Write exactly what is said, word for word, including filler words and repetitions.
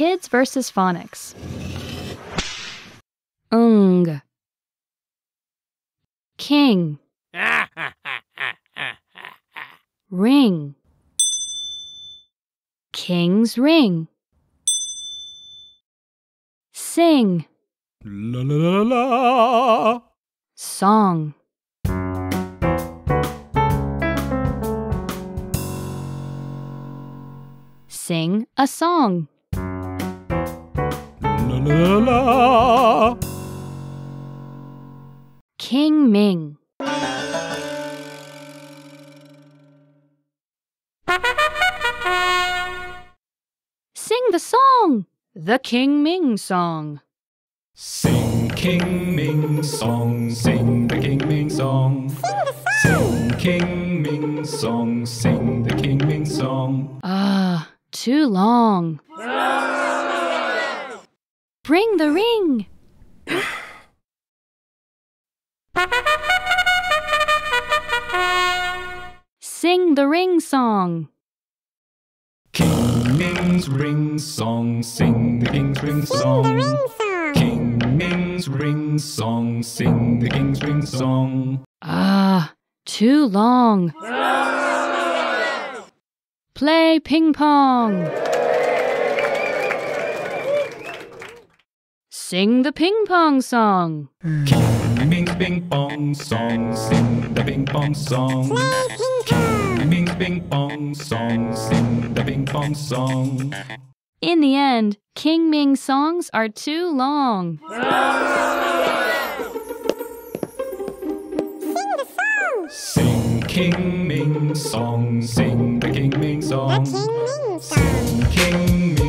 Kids versus Phonics. Ung. King. Ring. King's ring. Sing. La la la la. Song. Sing a song. La la la. King Ming. Sing the song. The King Ming song. Sing King Ming song, sing the King Ming song. Sing the song. Sing King Ming song, sing the King Ming song. Ah, too long. Bring the ring. Sing the ring song. King Ming's ring song, sing the King's ring song. Sing the ring song. Ring song, sing the King's ring song. Ah, too long. Play ping pong. Sing the ping pong song. King Ming's ping pong song, sing the ping pong song. King Ming's ping pong song, sing the ping pong song. In the end, King Ming's songs are too long. Sing the song. Sing King Ming's song, sing the King Ming song. The King Ming song. Sing King Ming.